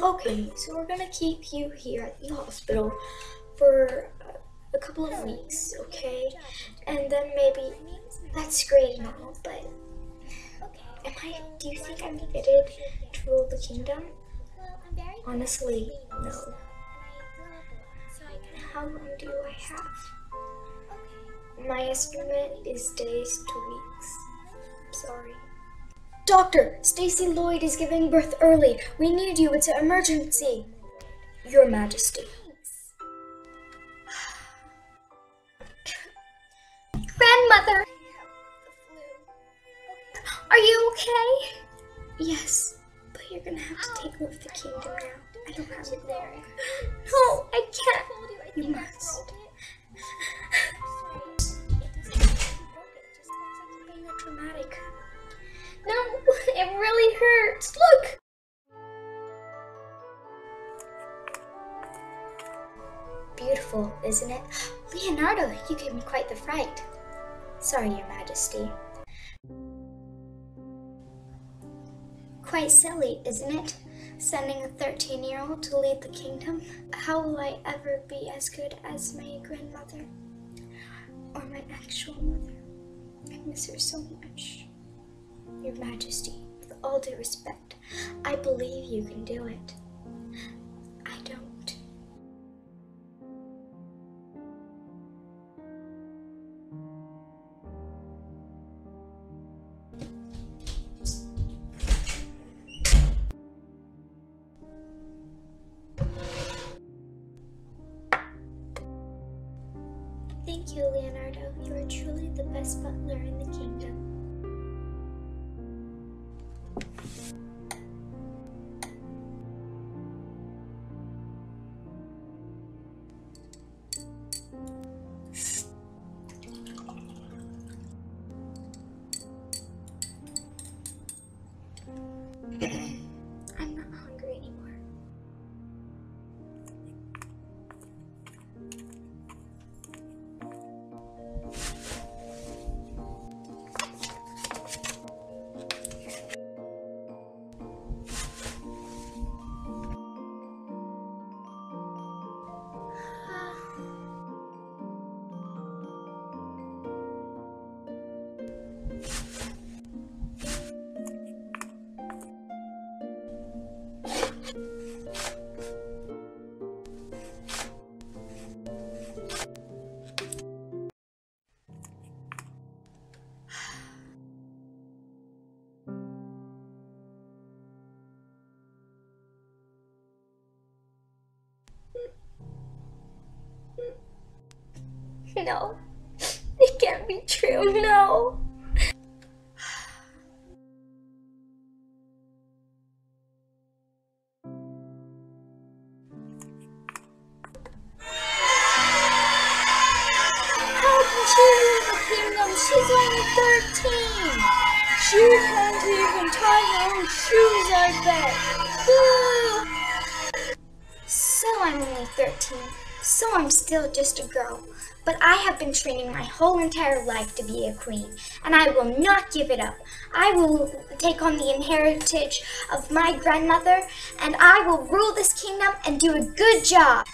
Okay, so we're gonna keep you here at the hospital for a couple of weeks, okay? And then maybe, that's great and all, but do you think I'm fitted to rule the kingdom? Honestly, no. How long do I have? My estimate is days to weeks. I'm sorry. Doctor, Stacy Lloyd is giving birth early. We need you. It's an emergency. Your Majesty. Grandmother! Are you okay? Yes, but you're gonna have to take over the kingdom now. I don't have it there. No, I can't. You must. Dramatic. No, it really hurts. Look! Beautiful, isn't it? Leonardo, you gave me quite the fright. Sorry, Your Majesty. Quite silly, isn't it? Sending a 13-year-old to lead the kingdom. How will I ever be as good as my grandmother? Or my actual mother? I miss her so much. Your Majesty, with all due respect, I believe you can do it. I don't. Thank you, Leonardo. You are truly the best butler in the kingdom. I'm not hungry anymore. No, it can't be true, no. How can she leave the kingdom? She's only 13. She can't even tie her own shoes, I bet. So I'm only 13. So I'm still just a girl, but I have been training my whole entire life to be a queen, and I will not give it up. I will take on the inheritance of my grandmother, and I will rule this kingdom and do a good job.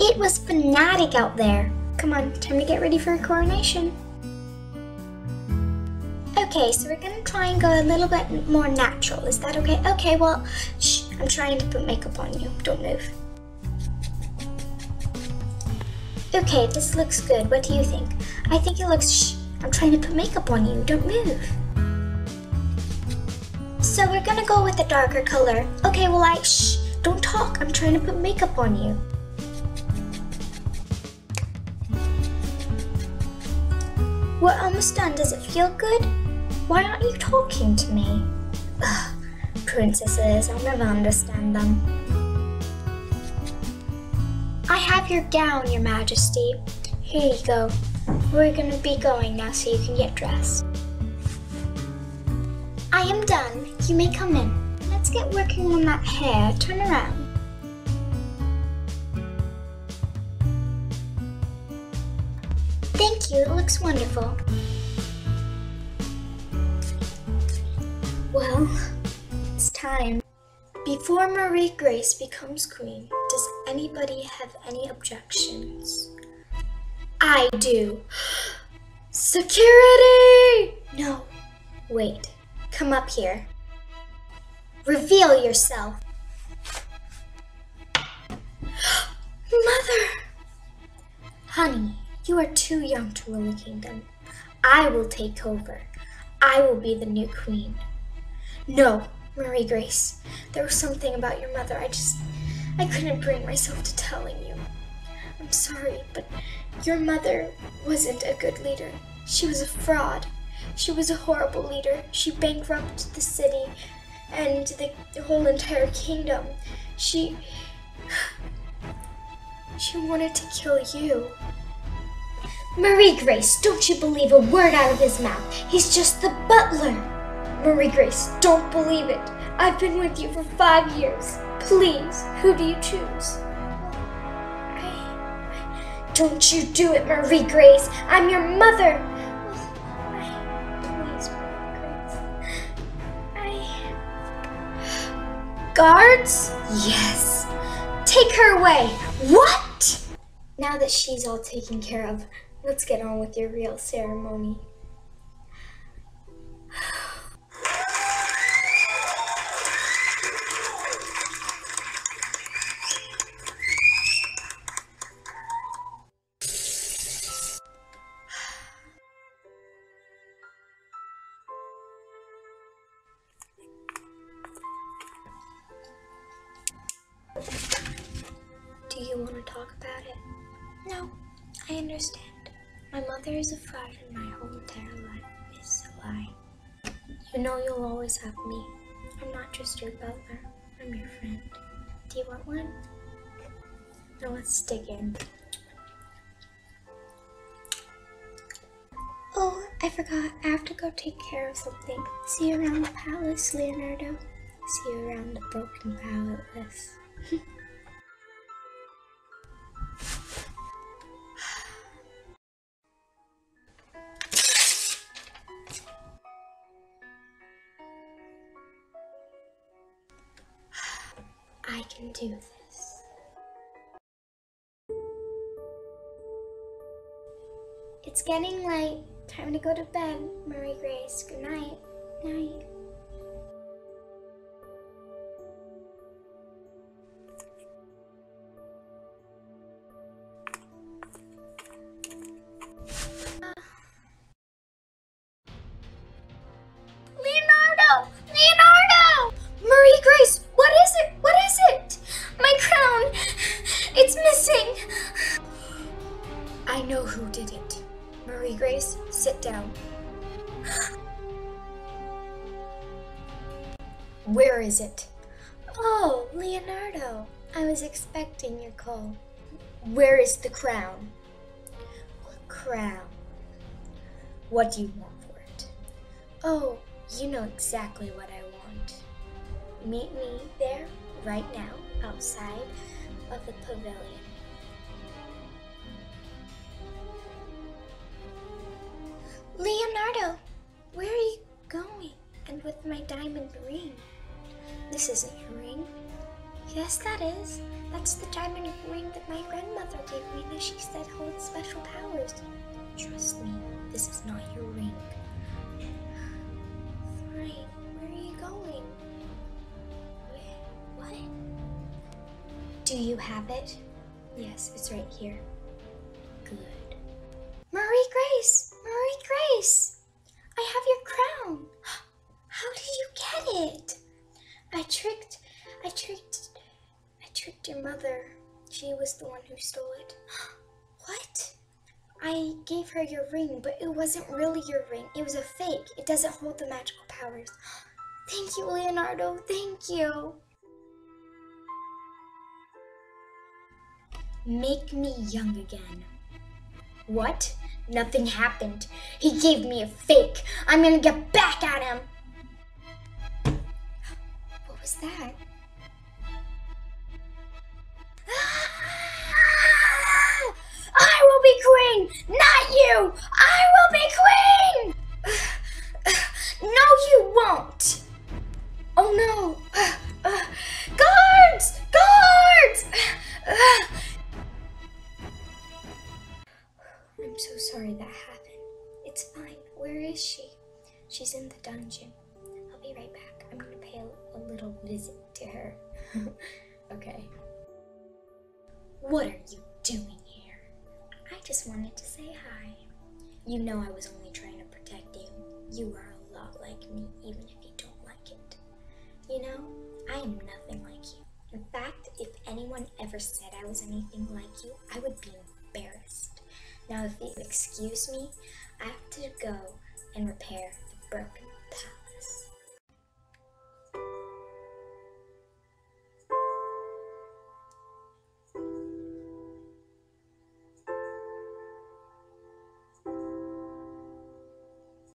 It was fanatic out there. Come on, time to get ready for a coronation. Okay, so we're gonna try and go a little bit more natural. Is that okay? Okay, well, shh, I'm trying to put makeup on you. Don't move. Okay, this looks good. What do you think? I think it looks, shh, I'm trying to put makeup on you. Don't move. So we're gonna go with a darker color. Okay, well, shh, don't talk. I'm trying to put makeup on you. We're almost done. Does it feel good? Why aren't you talking to me? Ugh, princesses, I'll never understand them. I have your gown, Your Majesty. Here you go. We're gonna be going now so you can get dressed. I am done. You may come in. Let's get working on that hair. Turn around. Thank you, it looks wonderful. Well, it's time. Before Marie Grace becomes queen, does anybody have any objections? I do. Security! No, wait. Come up here. Reveal yourself. Mother! Honey, you are too young to rule the kingdom. I will take over. I will be the new queen. No, Marie Grace. There was something about your mother I couldn't bring myself to telling you. I'm sorry, but your mother wasn't a good leader. She was a fraud. She was a horrible leader. She bankrupted the city and the whole entire kingdom. She wanted to kill you. Marie Grace, don't you believe a word out of his mouth. He's just the butler. Marie Grace, don't believe it. I've been with you for 5 years. Please, who do you choose? Don't you do it, Marie Grace. I'm your mother. Please, Marie Grace. Guards? Yes. Take her away. What? Now that she's all taken care of, let's get on with your real ceremony. Do you want to talk about it? No, I understand. My mother is a fraud and my whole entire life is a lie. You know you'll always have me. I'm not just your butler, I'm your friend. Do you want one? Now let's dig in. Oh, I forgot. I have to go take care of something. See you around the palace, Leonardo. See you around the broken palace. I can do this. It's getting late. Time to go to bed, Marie Grace. Good night. Night. I know who did it. Marie Grace, sit down. Where is it? Oh, Leonardo. I was expecting your call. Where is the crown? What crown? What do you want for it? Oh, you know exactly what I want. Meet me there right now outside of the pavilion. Leonardo, where are you going? And with my diamond ring. This isn't your ring. Yes, that is. That's the diamond ring that my grandmother gave me that she said holds special powers. Trust me, this is not your ring. Fine, where are you going? What? Do you have it? Yes, it's right here. Good. Marie Grace! Marie Grace! I have your crown! How did you get it? I tricked your mother. She was the one who stole it. What? I gave her your ring, but it wasn't really your ring. It was a fake. It doesn't hold the magical powers. Thank you, Leonardo. Thank you. Make me young again. What? Nothing happened. He gave me a fake. I'm gonna get back at him. What was that? Ah! I will be queen, not you. I will be queen. No, you won't. no! Guards! Guards! I'm so sorry that happened. It's fine. Where is she? She's in the dungeon. I'll be right back. I'm gonna pay a little visit to her. Okay. What are you doing here? I just wanted to say hi. You know I was only trying to protect you. You are a lot like me, even if you don't like it. You know, I am nothing like you. In fact, if anyone ever said I was anything like you, I would be embarrassed. Now if you excuse me, I have to go and repair the broken